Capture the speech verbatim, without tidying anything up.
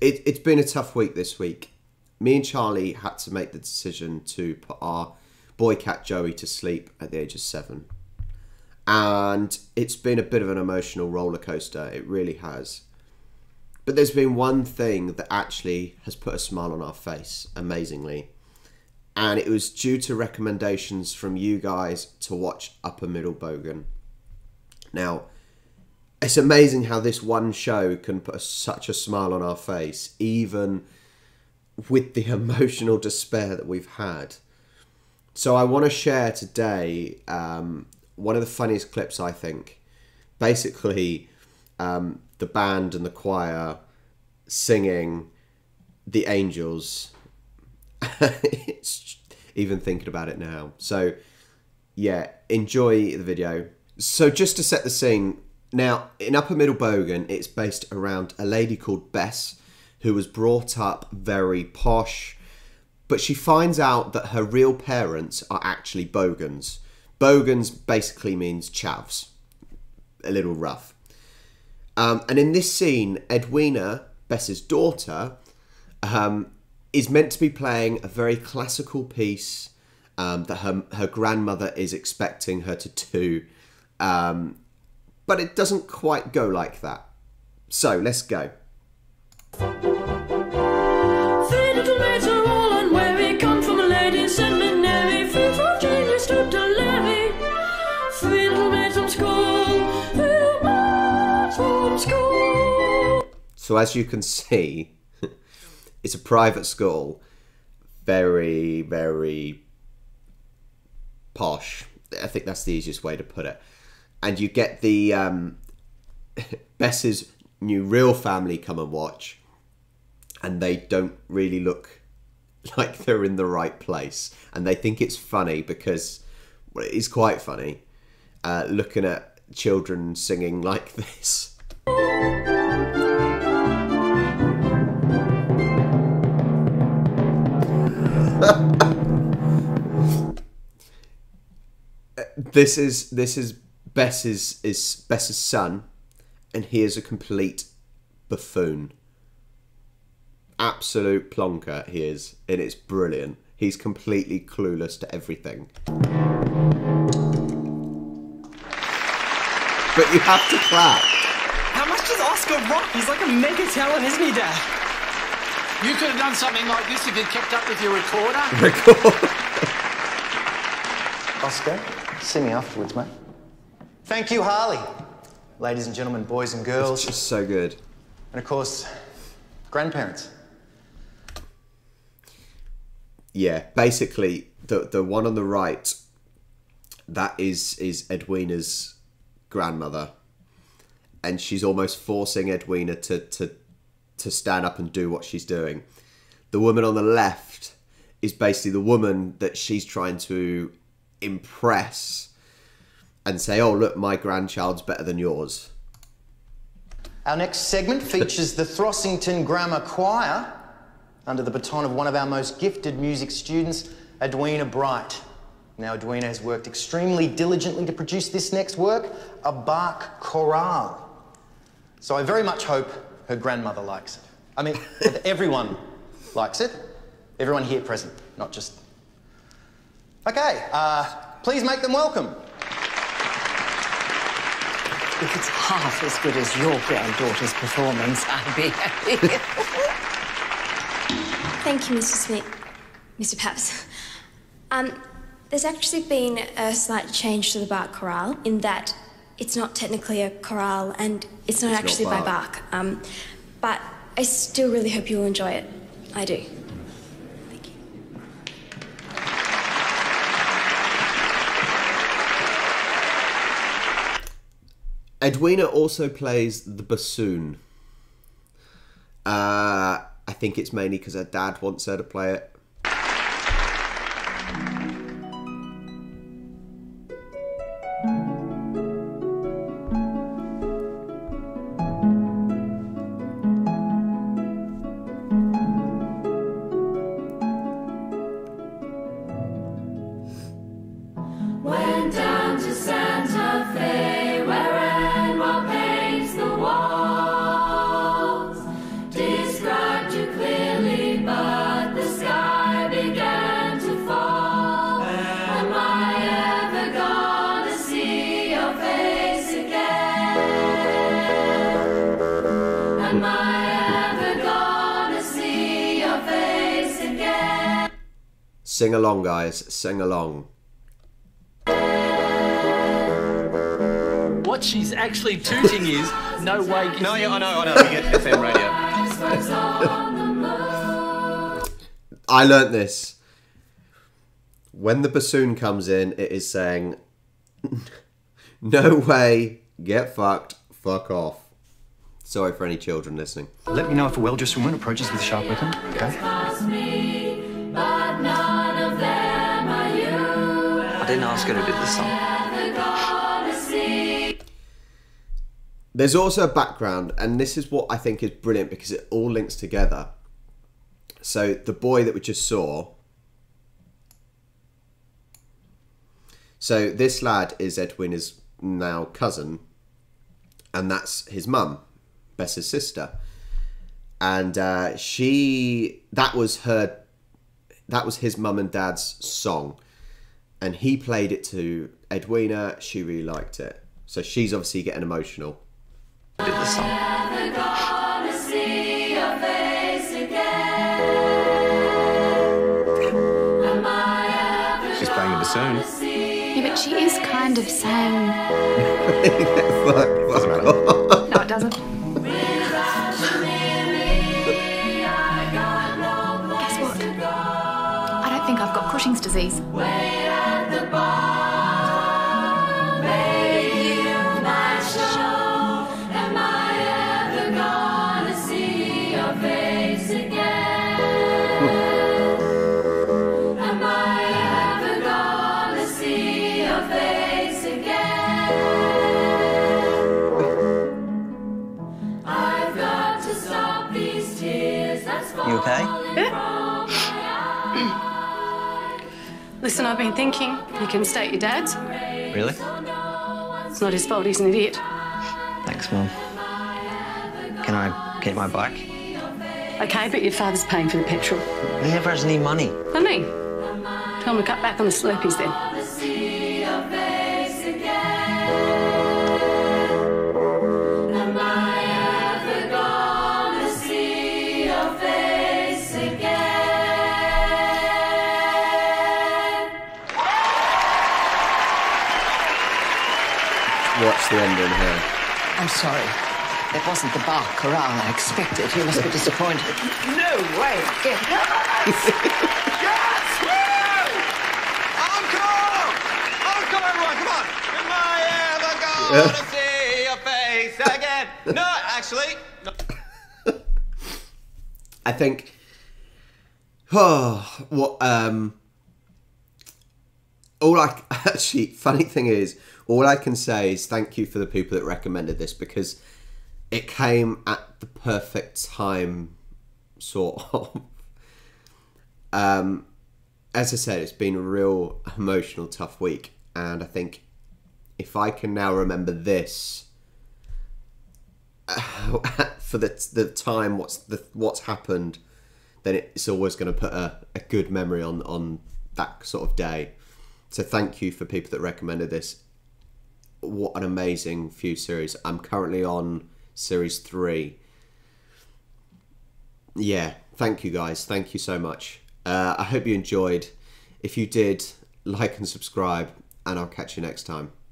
it, it's been a tough week this week. Me and Charlie had to make the decision to put our boy cat Joey to sleep at the age of seven. And it's been a bit of an emotional roller coaster. It really has. But there's been one thing that actually has put a smile on our face, amazingly. And it was due to recommendations from you guys to watch Upper Middle Bogan. Now, it's amazing how this one show can put such a smile on our face, even with the emotional despair that we've had. So I want to share today um, one of the funniest clips, I think. Basically, um, the band and the choir singing The Angels. It's even thinking about it now. So, yeah, enjoy the video. So just to set the scene, now in Upper Middle Bogan, it's based around a lady called Bess who was brought up very posh, but she finds out that her real parents are actually Bogans. Bogans basically means chavs, a little rough. Um, and in this scene, Edwina, Bess's daughter, um, is meant to be playing a very classical piece um, that her, her grandmother is expecting her to do. Um, but it doesn't quite go like that. So let's go. Three little maids are all unwary, come from a lady seminary, free from Jane Street to Larry. Three little maids from school, three little maids from school. So as you can see, it's a private school, very, very posh. I think that's the easiest way to put it. And you get the um, Bess's new real family come and watch, and they don't really look like they're in the right place. And they think it's funny because, well, it is quite funny uh, looking at children singing like this. This is this is Bess's is Bess's son, and he is a complete buffoon. Absolute plonker he is, and it's brilliant. He's completely clueless to everything. But you have to clap. How much does Oscar rock? He's like a mega talent, isn't he, Dad? You could have done something like this if you'd kept up with your recorder. Record. Oscar, see me afterwards, mate. Thank you, Harley. Ladies and gentlemen, boys and girls. It's just so good. And of course, grandparents. Yeah, basically, the the one on the right, that is is Edwina's grandmother, and she's almost forcing Edwina to to to stand up and do what she's doing. The woman on the left is basically the woman that she's trying to impress and say, oh, look, my grandchild's better than yours. Our next segment features the Throssington Grammar Choir under the baton of one of our most gifted music students, Edwina Bright. Now, Edwina has worked extremely diligently to produce this next work, a Bach chorale. So I very much hope her grandmother likes it. I mean, everyone likes it. Everyone here present, not just... Okay, uh, please make them welcome. If it's half as good as your granddaughter's performance, I'd be happy. Thank you, Mr Smith. Mr Papps. Um, there's actually been a slight change to the Bach chorale in that it's not technically a chorale and it's not it's actually not Bach. by Bach. Um, but I still really hope you'll enjoy it. I do. Thank you. Edwina also plays the bassoon. Uh, I think it's mainly because her dad wants her to play it. Describe Sing along, guys. Sing along. What she's actually tooting is no way. No, yeah, I know, I know. You get F M radio. I learnt this. When the bassoon comes in, it is saying, "No way, get fucked, fuck off." Sorry for any children listening. Let me know if a well-dressed woman approaches with a sharp weapon. Okay. I didn't ask her to do this song. There's also a background, and this is what I think is brilliant because it all links together. So the boy that we just saw. So this lad is Edwina's now cousin, and that's his mum, Bess's sister. And uh, she, that was her, that was his mum and dad's song. And he played it to Edwina, she really liked it. So she's obviously getting emotional. Did the song. I'm never gonna see your face again. She's playing the bassoon. Yeah, but she is kind of saying. Fuck, fuck off. No, it doesn't. Guess what? I don't think I've got Cushing's disease. Wait at the bar. Okay. Yeah. Listen, I've been thinking. You can stay at your dad's. Really? It's not his fault, he's an idiot. Thanks, Mum. Can I get my bike? Okay, but your father's paying for the petrol. He never has any money. I mean, tell him to cut back on the Slurpees then. Watch the ending here. I'm sorry. That wasn't the Bach chorale I expected. You must be disappointed. No way. Yes! Yes! Woo! Encore! Encore, everyone, come on! Am I ever gonna yeah. see your face again? No, actually. No. I think. Oh, what? Um. All I actually funny thing is. All I can say is thank you for the people that recommended this because it came at the perfect time, sort of. um, as I said, it's been a real emotional, tough week. And I think if I can now remember this uh, for the, the time, what's, the, what's happened, then it's always going to put a, a good memory on, on that sort of day. So thank you for people that recommended this. What an amazing few series. I'm currently on series three. Yeah, thank you guys. Thank you so much. Uh, I hope you enjoyed. If you did, like and subscribe, and I'll catch you next time.